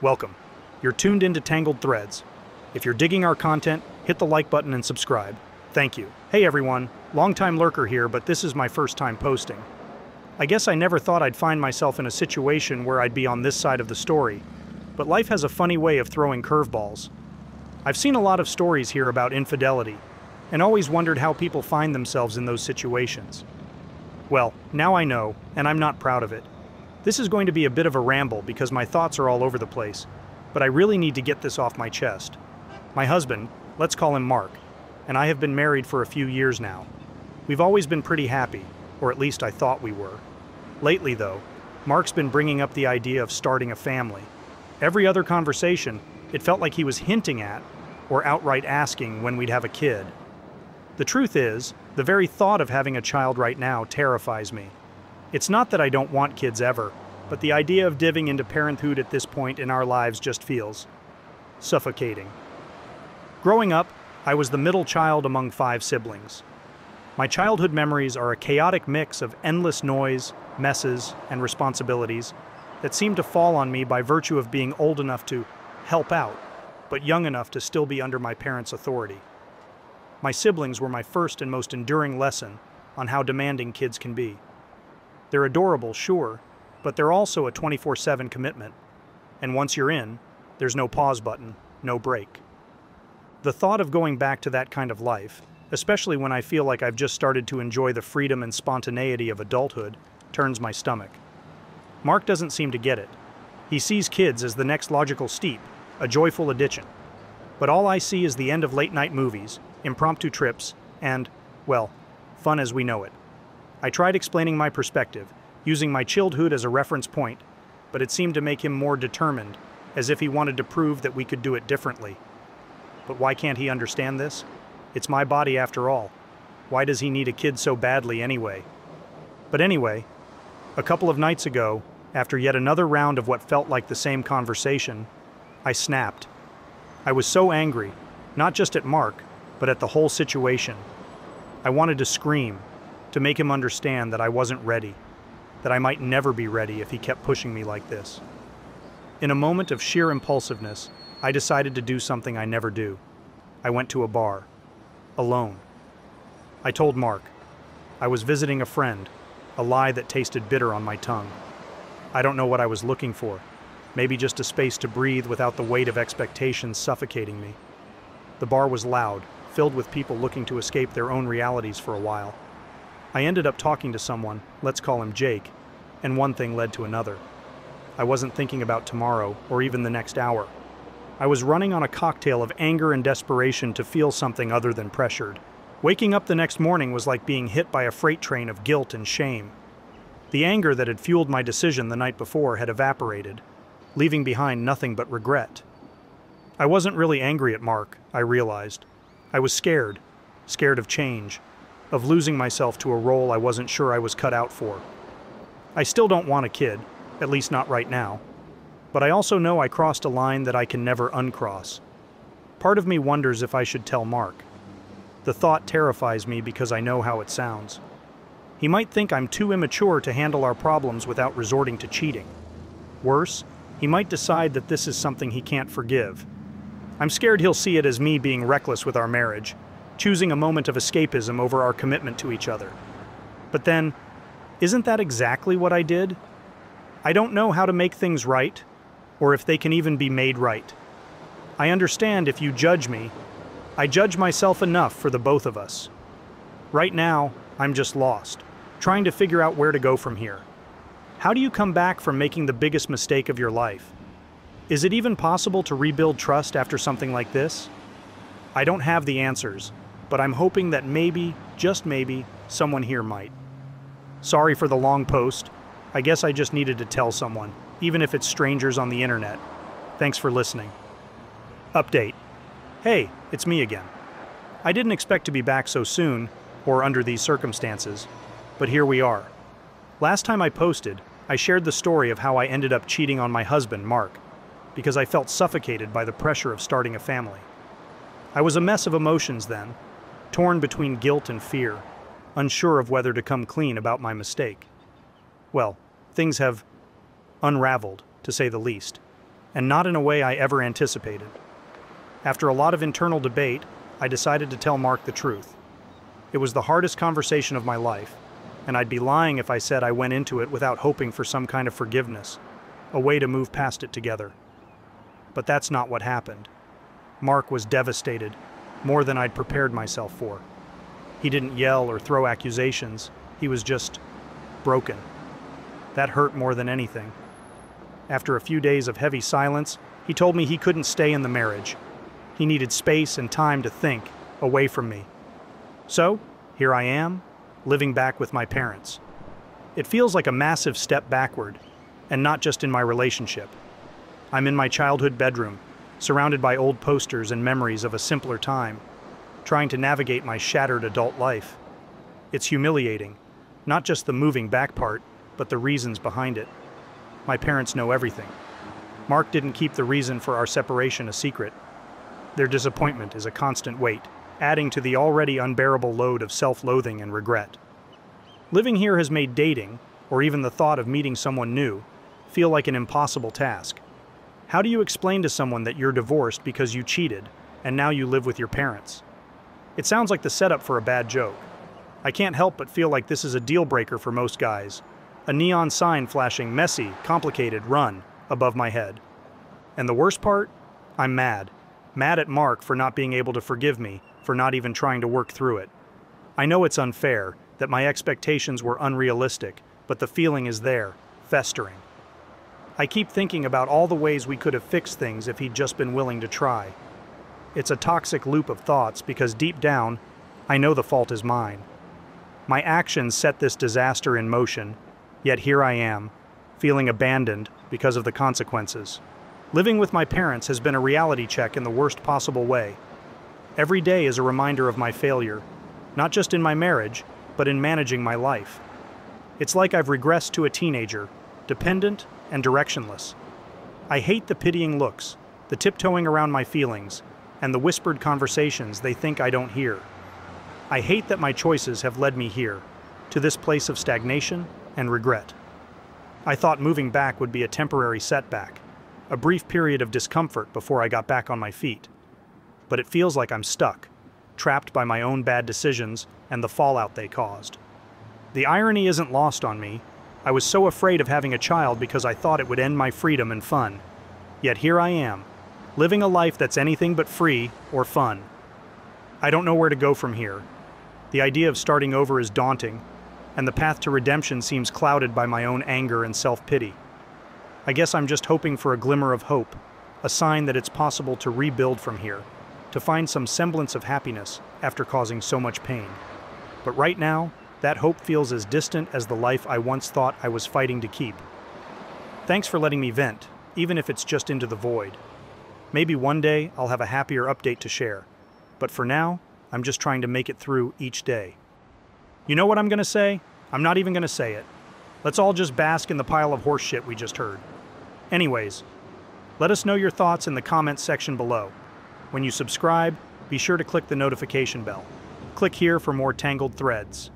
Welcome. You're tuned into Tangled Threads. If you're digging our content, hit the like button and subscribe. Thank you. Hey everyone, longtime lurker here, but this is my first time posting. I guess I never thought I'd find myself in a situation where I'd be on this side of the story, but life has a funny way of throwing curveballs. I've seen a lot of stories here about infidelity, and always wondered how people find themselves in those situations. Well, now I know, and I'm not proud of it. This is going to be a bit of a ramble because my thoughts are all over the place, but I really need to get this off my chest. My husband, let's call him Mark, and I have been married for a few years now. We've always been pretty happy, or at least I thought we were. Lately though, Mark's been bringing up the idea of starting a family. Every other conversation, it felt like he was hinting at, or outright asking when we'd have a kid. The truth is, the very thought of having a child right now terrifies me. It's not that I don't want kids ever, but the idea of diving into parenthood at this point in our lives just feels suffocating. Growing up, I was the middle child among 5 siblings. My childhood memories are a chaotic mix of endless noise, messes, and responsibilities that seem to fall on me by virtue of being old enough to help out, but young enough to still be under my parents' authority. My siblings were my first and most enduring lesson on how demanding kids can be. They're adorable, sure, but they're also a 24/7 commitment. And once you're in, there's no pause button, no break. The thought of going back to that kind of life, especially when I feel like I've just started to enjoy the freedom and spontaneity of adulthood, turns my stomach. Mark doesn't seem to get it. He sees kids as the next logical steep, a joyful addition. But all I see is the end of late-night movies, impromptu trips, and, well, fun as we know it. I tried explaining my perspective, using my childhood as a reference point, but it seemed to make him more determined, as if he wanted to prove that we could do it differently. But why can't he understand this? It's my body after all. Why does he need a kid so badly anyway? But anyway, a couple of nights ago, after yet another round of what felt like the same conversation, I snapped. I was so angry, not just at Mark, but at the whole situation. I wanted to scream, to make him understand that I wasn't ready, that I might never be ready if he kept pushing me like this. In a moment of sheer impulsiveness, I decided to do something I never do. I went to a bar, alone. I told Mark I was visiting a friend, a lie that tasted bitter on my tongue. I don't know what I was looking for, maybe just a space to breathe without the weight of expectations suffocating me. The bar was loud, filled with people looking to escape their own realities for a while. I ended up talking to someone, let's call him Jake, and one thing led to another. I wasn't thinking about tomorrow or even the next hour. I was running on a cocktail of anger and desperation to feel something other than pressured. Waking up the next morning was like being hit by a freight train of guilt and shame. The anger that had fueled my decision the night before had evaporated, leaving behind nothing but regret. I wasn't really angry at Mark, I realized. I was scared, scared of change, of losing myself to a role I wasn't sure I was cut out for. I still don't want a kid, at least not right now, but I also know I crossed a line that I can never uncross. Part of me wonders if I should tell Mark. The thought terrifies me because I know how it sounds. He might think I'm too immature to handle our problems without resorting to cheating. Worse, he might decide that this is something he can't forgive. I'm scared he'll see it as me being reckless with our marriage, choosing a moment of escapism over our commitment to each other. But then, isn't that exactly what I did? I don't know how to make things right, or if they can even be made right. I understand if you judge me. I judge myself enough for the both of us. Right now, I'm just lost, trying to figure out where to go from here. How do you come back from making the biggest mistake of your life? Is it even possible to rebuild trust after something like this? I don't have the answers, but I'm hoping that maybe, just maybe, someone here might. Sorry for the long post. I guess I just needed to tell someone, even if it's strangers on the internet. Thanks for listening. Update. Hey, it's me again. I didn't expect to be back so soon, or under these circumstances, but here we are. Last time I posted, I shared the story of how I ended up cheating on my husband, Mark, because I felt suffocated by the pressure of starting a family. I was a mess of emotions then, torn between guilt and fear, unsure of whether to come clean about my mistake. Well, things have unraveled, to say the least, and not in a way I ever anticipated. After a lot of internal debate, I decided to tell Mark the truth. It was the hardest conversation of my life, and I'd be lying if I said I went into it without hoping for some kind of forgiveness, a way to move past it together. But that's not what happened. Mark was devastated, more than I'd prepared myself for. He didn't yell or throw accusations, he was just broken. That hurt more than anything. After a few days of heavy silence, he told me he couldn't stay in the marriage. He needed space and time to think, away from me. So, here I am, living back with my parents. It feels like a massive step backward, and not just in my relationship. I'm in my childhood bedroom, surrounded by old posters and memories of a simpler time, trying to navigate my shattered adult life. It's humiliating, not just the moving back part, but the reasons behind it. My parents know everything. Mark didn't keep the reason for our separation a secret. Their disappointment is a constant weight, adding to the already unbearable load of self-loathing and regret. Living here has made dating, or even the thought of meeting someone new, feel like an impossible task. How do you explain to someone that you're divorced because you cheated, and now you live with your parents? It sounds like the setup for a bad joke. I can't help but feel like this is a deal-breaker for most guys, a neon sign flashing messy, complicated, run above my head. And the worst part? I'm mad. Mad at Mark for not being able to forgive me, for not even trying to work through it. I know it's unfair, that my expectations were unrealistic, but the feeling is there, festering. I keep thinking about all the ways we could have fixed things if he'd just been willing to try. It's a toxic loop of thoughts because deep down, I know the fault is mine. My actions set this disaster in motion, yet here I am, feeling abandoned because of the consequences. Living with my parents has been a reality check in the worst possible way. Every day is a reminder of my failure, not just in my marriage, but in managing my life. It's like I've regressed to a teenager, dependent and directionless. I hate the pitying looks, the tiptoeing around my feelings, and the whispered conversations they think I don't hear. I hate that my choices have led me here, to this place of stagnation and regret. I thought moving back would be a temporary setback, a brief period of discomfort before I got back on my feet. But it feels like I'm stuck, trapped by my own bad decisions and the fallout they caused. The irony isn't lost on me. I was so afraid of having a child because I thought it would end my freedom and fun. Yet here I am, living a life that's anything but free or fun. I don't know where to go from here. The idea of starting over is daunting, and the path to redemption seems clouded by my own anger and self-pity. I guess I'm just hoping for a glimmer of hope, a sign that it's possible to rebuild from here, to find some semblance of happiness after causing so much pain. But right now, that hope feels as distant as the life I once thought I was fighting to keep. Thanks for letting me vent, even if it's just into the void. Maybe one day I'll have a happier update to share, but for now, I'm just trying to make it through each day. You know what I'm gonna say? I'm not even gonna say it. Let's all just bask in the pile of horse shit we just heard. Anyways, let us know your thoughts in the comments section below. When you subscribe, be sure to click the notification bell. Click here for more Tangled Threads.